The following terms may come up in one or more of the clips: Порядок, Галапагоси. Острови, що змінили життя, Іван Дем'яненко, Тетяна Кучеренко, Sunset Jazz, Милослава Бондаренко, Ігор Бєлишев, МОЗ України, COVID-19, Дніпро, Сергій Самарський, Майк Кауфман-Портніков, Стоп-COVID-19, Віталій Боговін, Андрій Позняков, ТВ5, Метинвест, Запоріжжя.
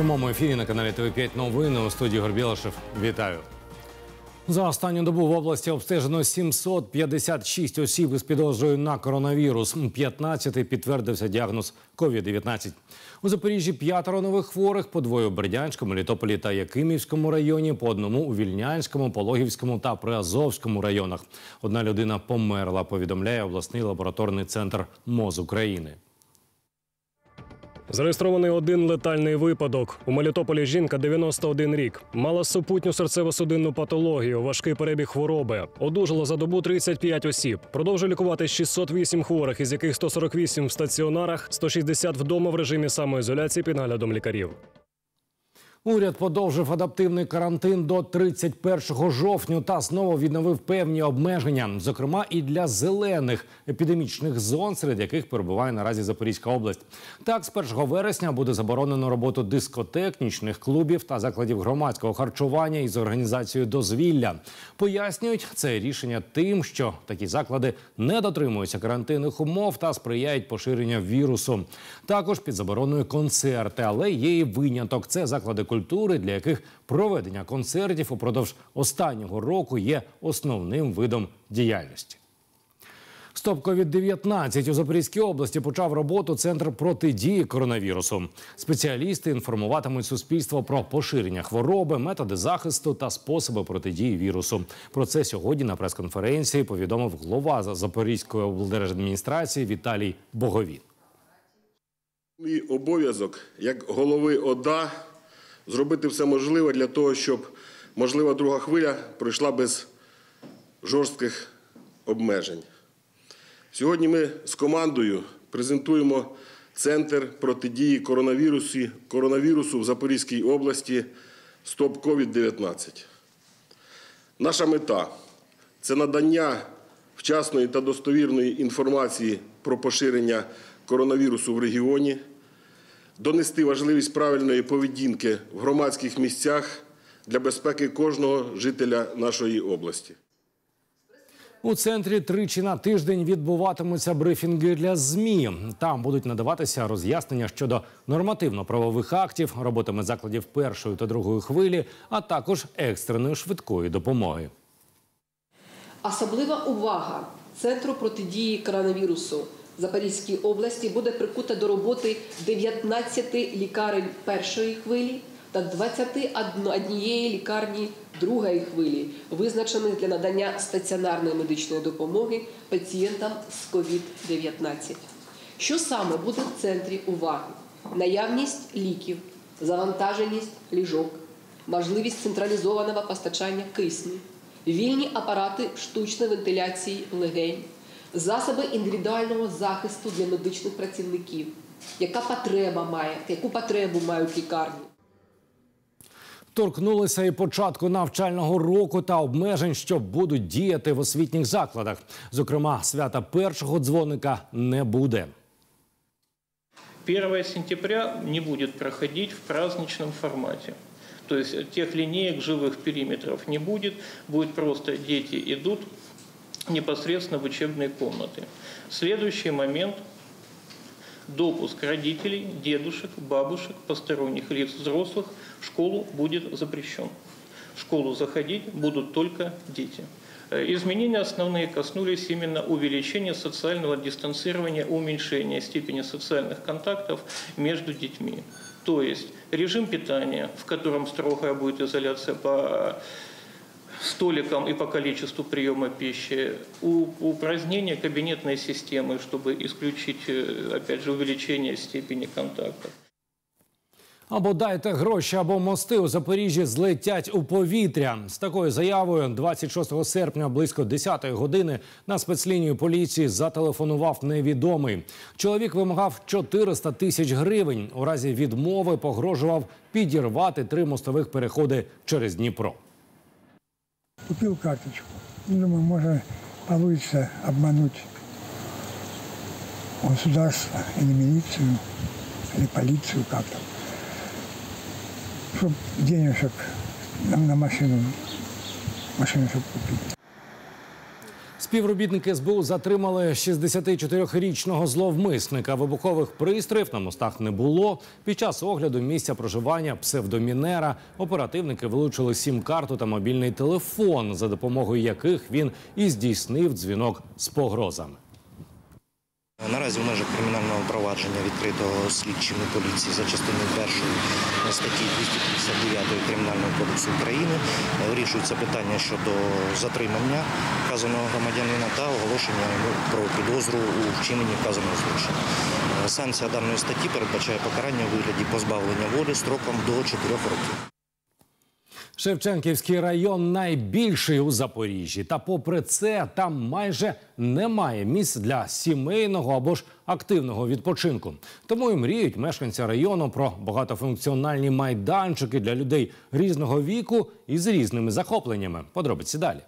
прямому ефірі на каналі ТВ5 новини. У студії Ігор Бєлишев. Вітаю. За останню добу в області обстежено 756 осіб із підозрою на коронавірус. 15 підтвердився діагноз COVID-19. У Запоріжжі 5 нових хворих, по 2 у Бердянському, Мелітополі та Якимівському районі, по 1 у Вільнянському, Пологівському та Приазовському районах. 1 людина померла, повідомляє обласний лабораторний центр МОЗ України. Зареєстрований 1 летальний випадок. У Мелітополі жінка 91 рік. Мала супутню серцево-судинну патологію, важкий перебіг хвороби. Одужало за добу 35 осіб. Продовжує лікувати 608 хворих, із яких 148 в стаціонарах, 160 вдома в режимі самоізоляції під наглядом лікарів. Уряд подовжив адаптивний карантин до 31 жовтня та знову відновив певні обмеження, зокрема і для зелених епідемічних зон, серед яких перебуває наразі Запорізька область. Так, з 1 вересня буде заборонено роботу дискотек, нічних клубів та закладів громадського харчування із організацією дозвілля. Пояснюють це рішення тим, що такі заклади не дотримуються карантинних умов та сприяють поширенню вірусу. Також під забороною концерти, але є і виняток – це заклади культури, для яких проведення концертів упродовж останнього року є основним видом діяльності. Стоп-COVID-19 у Запорізькій області почав роботу Центр протидії коронавірусу. Спеціалісти інформуватимуть суспільство про поширення хвороби, методи захисту та способи протидії вірусу. Про це сьогодні на прес-конференції повідомив голова Запорізької облдержадміністрації Віталій Боговін. Мій обов'язок як голови ОДА – зробити все можливе для того, щоб можлива друга хвиля пройшла без жорстких обмежень. Сьогодні ми з командою презентуємо Центр протидії коронавірусу в Запорізькій області «Стоп-COVID-19». Наша мета – це надання вчасної та достовірної інформації про поширення коронавірусу в регіоні, донести важливість правильної поведінки в громадських місцях для безпеки кожного жителя нашої області. У центрі тричі на тиждень відбуватимуться брифінги для ЗМІ. Там будуть надаватися роз'яснення щодо нормативно-правових актів, роботами закладів першої та другої хвилі, а також екстреної швидкої допомоги. Особлива увага Центру протидії коронавірусу в Запорізькій області буде прикута до роботи 19 лікарень першої хвилі та 21 лікарні другої хвилі, визначених для надання стаціонарної медичної допомоги пацієнтам з COVID-19. Що саме буде в центрі уваги? Наявність ліків, завантаженість ліжок, можливість централізованого постачання кисню, вільні апарати штучної вентиляції легень, засоби індивідуального захисту для медичних працівників. Яку потребу мають лікарні? Торкнулися і початку навчального року та обмежень, що будуть діяти в освітніх закладах. Зокрема, свята першого дзвоника не буде. 1 сентября не буде проходити в праздничному форматі. То есть тих лінійок, живих периметрів не буде. Будуть просто діти йдуть непосредственно в учебные комнаты. Следующий момент – допуск родителей, дедушек, бабушек, посторонних лиц, взрослых в школу будет запрещен. В школу заходить будут только дети. Изменения основные коснулись именно увеличения социального дистанцирования, уменьшения степени социальных контактов между детьми. То есть режим питания, в котором строгая будет изоляция по столикам и по количеству приема пищи, упразднение кабинетной системы, чтобы исключить, опять же, увеличение степени контактов. Або дайте гроші, або мости у Запоріжжі злетять у повітря. З такою заявою 26 серпня близько 10-ї години на спецлінію поліції зателефонував невідомий. Чоловік вимагав 400 тисяч гривень. У разі відмови погрожував підірвати 3 мостових переходи через Дніпро. Купил карточку. Думаю, может, получится обмануть государство или милицию, или полицию как-то. Чтоб денежек на машину купить. З Співробітники СБУ затримали 64-річного зловмисника. Вибухових пристроїв на мостах не було. Під час огляду місця проживання псевдомінера оперативники вилучили сім-карту та мобільний телефон, за допомогою яких він і здійснив дзвінок з погрозами. Наразі в межах кримінального провадження, відкритого слідчими поліції за частиною 1 статті 259 Кримінального кодексу України, вирішується питання щодо затримання вказаного громадянина та оголошення про підозру у вчиненні вказаного злочину. Санкція даної статті передбачає покарання у вигляді позбавлення волі строком до 4 років. Шевченківський район найбільший у Запоріжжі. Та попри це, там майже немає місць для сімейного або ж активного відпочинку. Тому і мріють мешканці району про багатофункціональні майданчики для людей різного віку і з різними захопленнями. Подробиці далі.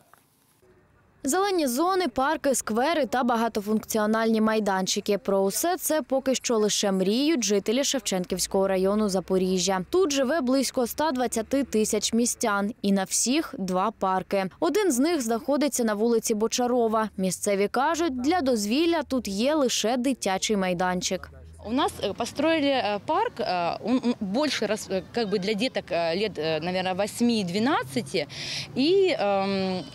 Зелені зони, парки, сквери та багатофункціональні майданчики. Про усе це поки що лише мріють жителі Шевченківського району Запоріжжя. Тут живе близько 120 тисяч містян. І на всіх два парки. Один з них знаходиться на вулиці Бочарова. Місцеві кажуть, для дозвілля тут є лише дитячий майданчик. У нас построили парк, он больше как бы для деток лет, наверное, 8-12, и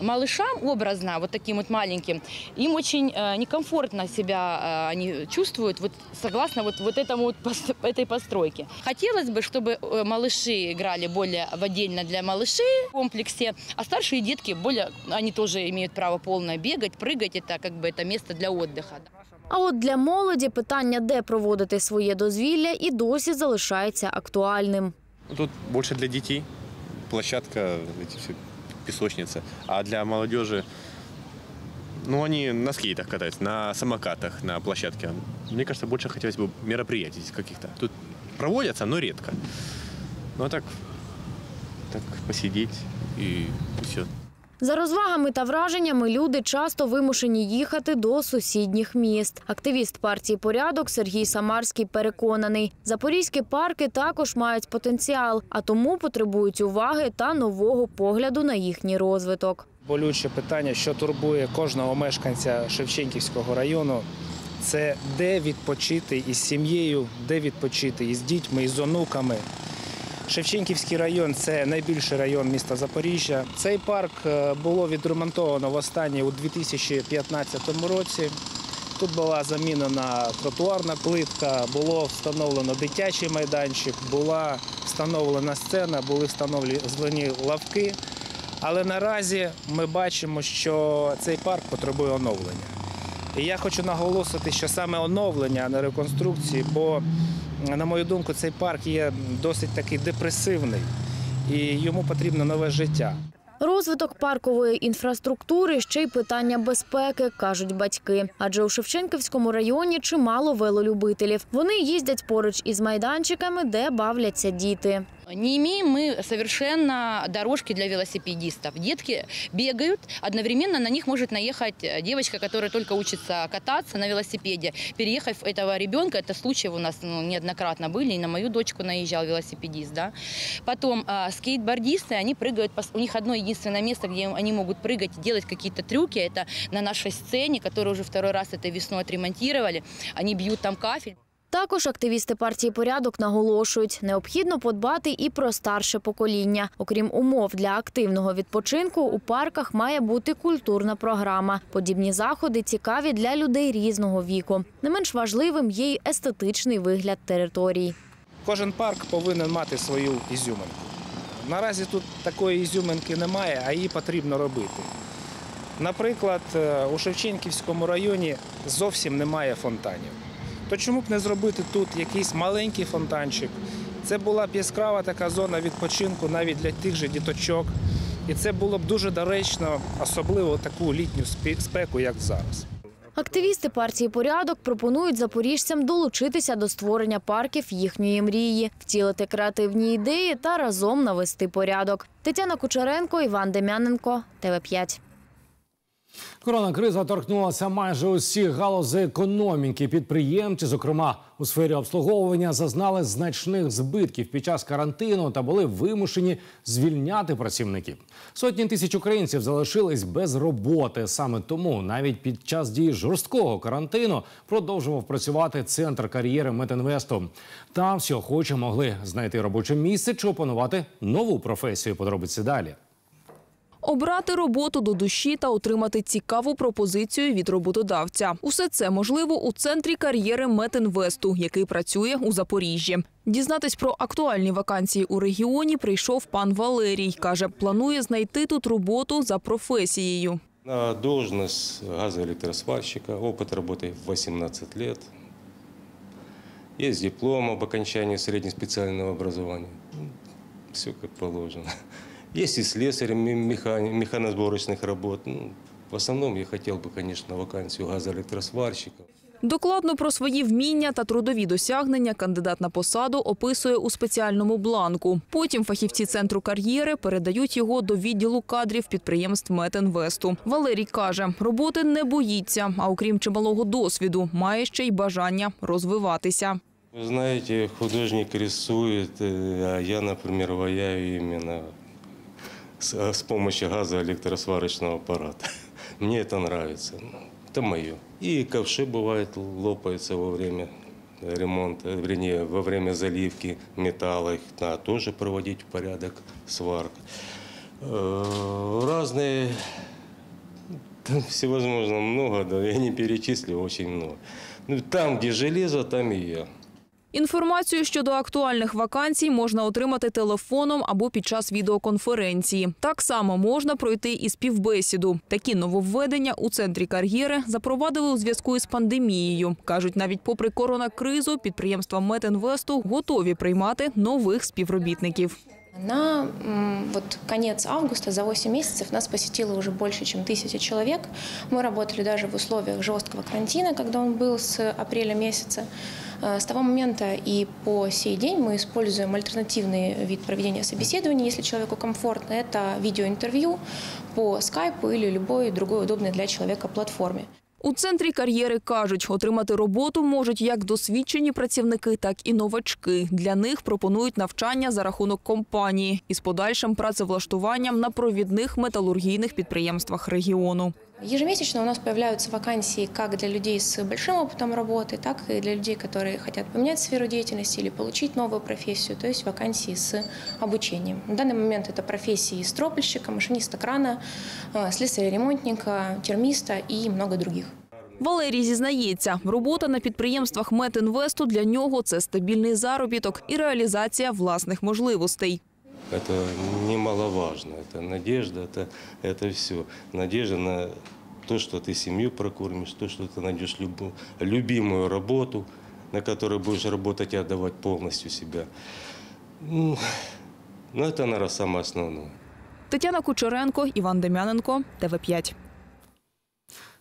малышам образно, вот таким вот маленьким, им очень некомфортно себя они чувствуют, вот согласно этой постройке. Хотелось бы, чтобы малыши играли более отдельно для малышей в комплексе, а старшие детки более, они тоже имеют право полно бегать, прыгать, это как бы это место для отдыха. А от для молоді питання, де проводити своє дозвілля, і досі залишається актуальним. Тут більше для дітей, площадка, пісочниця, а для молодіжі, ну, вони на скейтах катаються, на самокатах, на площадці. Мені кажется, більше хотілося б мероприятий каких-то. Тут проводяться, але рідко. Ну, а так посидіти і все. За розвагами та враженнями люди часто вимушені їхати до сусідніх міст. Активіст партії «Порядок» Сергій Самарський переконаний, запорізькі парки також мають потенціал, а тому потребують уваги та нового погляду на їхній розвиток. Болюче питання, що турбує кожного мешканця Шевченківського району, це де відпочити із сім'єю, де відпочити із дітьми, із онуками. Шевченківський район – це найбільший район міста Запоріжжя. Цей парк було відремонтовано востаннє у 2015 році. Тут була замінена тротуарна плитка, було встановлено дитячий майданчик, була встановлена сцена, були встановлені лавки. Але наразі ми бачимо, що цей парк потребує оновлення. І я хочу наголосити, що саме оновлення, а не реконструкції, бо, на мою думку, цей парк є досить такий депресивний і йому потрібно нове життя. Розвиток паркової інфраструктури – ще й питання безпеки, кажуть батьки. Адже у Шевченківському районі чимало велолюбителів. Вони їздять поруч із майданчиками, де бавляться діти. Не имеем мы совершенно дорожки для велосипедистов. Детки бегают, одновременно на них может наехать девочка, которая только учится кататься на велосипеде. Переехав этого ребенка, это случаи у нас неоднократно были, и на мою дочку наезжал велосипедист. Да? Потом скейтбордисты, они прыгают, у них одно единственное место, где они могут прыгать и делать какие-то трюки. Это на нашей сцене, которую уже второй раз этой весной отремонтировали. Они бьют там кафель. Також активісти партії «Порядок» наголошують, необхідно подбати і про старше покоління. Окрім умов для активного відпочинку, у парках має бути культурна програма. Подібні заходи цікаві для людей різного віку. Не менш важливим є й естетичний вигляд територій. Кожен парк повинен мати свою ізюминку. Наразі тут такої ізюминки немає, а її потрібно робити. Наприклад, у Шевченківському районі зовсім немає фонтанів. То чому б не зробити тут якийсь маленький фонтанчик? Це була б яскрава така зона відпочинку навіть для тих же діточок. І це було б дуже доречно, особливо таку літню спеку, як зараз. Активісти партії «Порядок» пропонують запоріжцям долучитися до створення парків їхньої мрії, втілити креативні ідеї та разом навести порядок. Тетяна Кучеренко, Іван Дем'яненко, ТВ5. Коронакриза торкнулася майже усіх галузей економіки. Підприємці, зокрема у сфері обслуговування, зазнали значних збитків під час карантину та були вимушені звільняти працівників. Сотні тисяч українців залишились без роботи. Саме тому навіть під час дії жорсткого карантину продовжував працювати центр кар'єри Метинвесту. Там всі охочі могли знайти робоче місце чи опанувати нову професію. Подробиці далі. Обрати роботу до душі та отримати цікаву пропозицію від роботодавця. Усе це можливо у центрі кар'єри Метинвесту, який працює у Запоріжжі. Дізнатись про актуальні вакансії у регіоні прийшов пан Валерій. Каже, планує знайти тут роботу за професією. На должность газоэлектросварщика, опыт работы 18 лет. Есть диплом об окончании среднеспециального образования. Все как положено. Є і слесарем механосборочних робіт. В основному я хотів би, звісно, вакансію газоелектросварщика. Докладно про свої вміння та трудові досягнення кандидат на посаду описує у спеціальному бланку. Потім фахівці центру кар'єри передають його до відділу кадрів підприємств Метинвесту. Валерій каже, роботи не боїться, а окрім чималого досвіду, має ще й бажання розвиватися. Ви знаєте, художник рисує, а я, наприклад, ваяю іменно с помощью газоэлектросварочного аппарата. Мне это нравится. Это мое. И ковши, бывает, лопаются во время ремонта, вернее, во время заливки металла. Их надо тоже проводить в порядок, сварка. Разные, там всевозможно много, да, я не перечислил, очень много. Там, где железо, там и я. Інформацію щодо актуальних вакансій можна отримати телефоном або під час відеоконференції. Так само можна пройти і співбесіду. Такі нововведення у центрі кар'єри запровадили у зв'язку із пандемією. Кажуть, навіть попри коронакризу, підприємства Метинвесту готові приймати нових співробітників. На конец августа за 8 месяцев нас посетило уже больше, чем 1000 человек. Мы работали даже в условиях жесткого карантина, когда он был с апреля месяца. С того момента и по сей день мы используем альтернативный вид проведения собеседований, если человеку комфортно. Это видеоинтервью по скайпу или любой другой удобной для человека платформе. У центрі кар'єри кажуть, отримати роботу можуть як досвідчені працівники, так і новачки. Для них пропонують навчання за рахунок компанії із подальшим працевлаштуванням на провідних металургійних підприємствах регіону. Ежемесячно у нас появляются вакансии как для людей с большим опытом работы, так и для людей, которые хотят поменять сферу деятельности или получить новую профессию, то есть вакансии с обучением. На данный момент это профессии стропольщика, машиниста крана, слесаря-ремонтника, термиста и много других. Валерій зізнається, робота на підприємствах Метинвесту для нього – це стабільний заробіток і реалізація власних можливостей. Это немаловажно, это надежда, это все. Надежда на то, что ты семью прокормишь, то, что ты найдешь любимую работу, на которой будешь работать и отдавать полностью себя. Ну, это, наверное, самое основное. Тетяна Кучеренко, Іван Дем'яненко, ТВ5.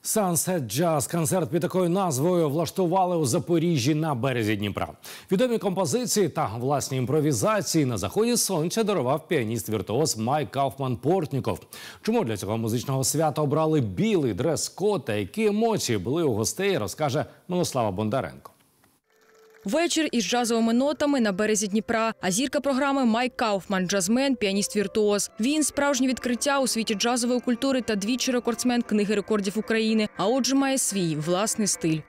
Sunset Jazz – концерт під такою назвою влаштували у Запоріжжі на березі Дніпра. Відомі композиції та власні імпровізації на заході сонця дарував піаніст-віртуоз Майк Кауфман-Портніков. Чому для цього музичного свята обрали білий дрес-код та які емоції були у гостей, розкаже Милослава Бондаренко. Вечір із джазовими нотами на березі Дніпра. А зірка програми – Майк Кауфман, джазмен, піаніст-віртуоз. Він – справжнє відкриття у світі джазової культури та двічі рекордсмен Книги рекордів України, а отже має свій власний стиль.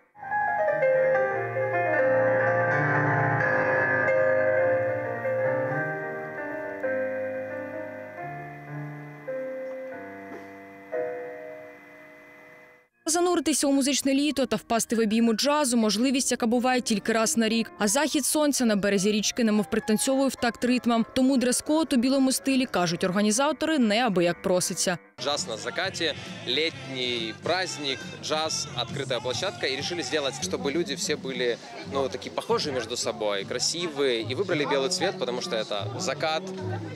Зануритися у музичне літо та впасти в обійму джазу – можливість, яка буває тільки раз на рік. А захід сонця на березі річки немов пританцьовує в такт ритмам. Тому дрес-код у білому стилі, кажуть організатори, неабияк проситься. Джаз на закате, летний праздник, джаз, открытая площадка. И решили сделать, чтобы люди все были, ну, такие похожие между собой, красивые. И выбрали белый цвет, потому что это закат,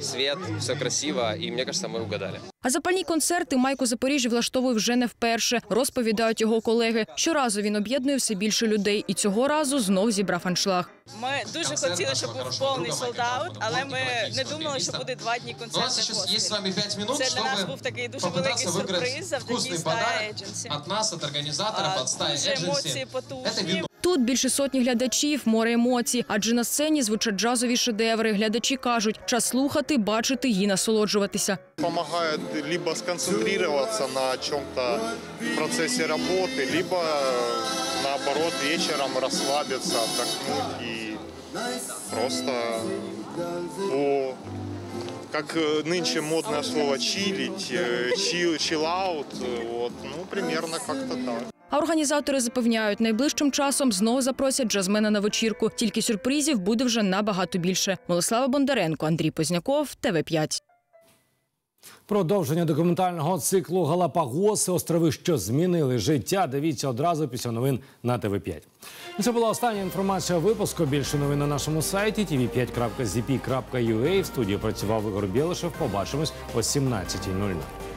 свет, все красиво. И мне кажется, мы угадали. А запальні концерти Майк у Запоріжжі влаштовує вже не вперше, розповідають його колеги. Щоразу він об'єднує все більше людей і цього разу знов зібрав аншлаг. Ми дуже хотіли, щоб був повний солдаут, але ми не думали, що буде 2 дні концерти поспіль. Це для нас був такий дуже великий сюрприз завдяки Star Agency. Дуже емоції потужні. Тут більше сотні глядачів, море емоцій, адже на сцені звучать джазові шедеври. Глядачі кажуть, час слухати, бачити і насолоджуватися. Помагає либо сконцентруватися на чомусь в процесі роботи, либо наоборот вечором розслабитися, отдохнути і просто по, як нинче модне слово, чилить, чилаут, ну примерно як-то так. А організатори запевняють, найближчим часом знову запросять джазмена на вечірку. Тільки сюрпризів буде вже набагато більше. Милослава Бондаренко, Андрій Позняков, ТВ5. Продовження документального циклу «Галапагоси. Острови, що змінили життя» дивіться одразу після новин на ТВ5. Це була остання інформація випуску. Більше новин на нашому сайті tv5.zp.ua. В студії працював Ігор Бєлишев. Побачимось о 17:00.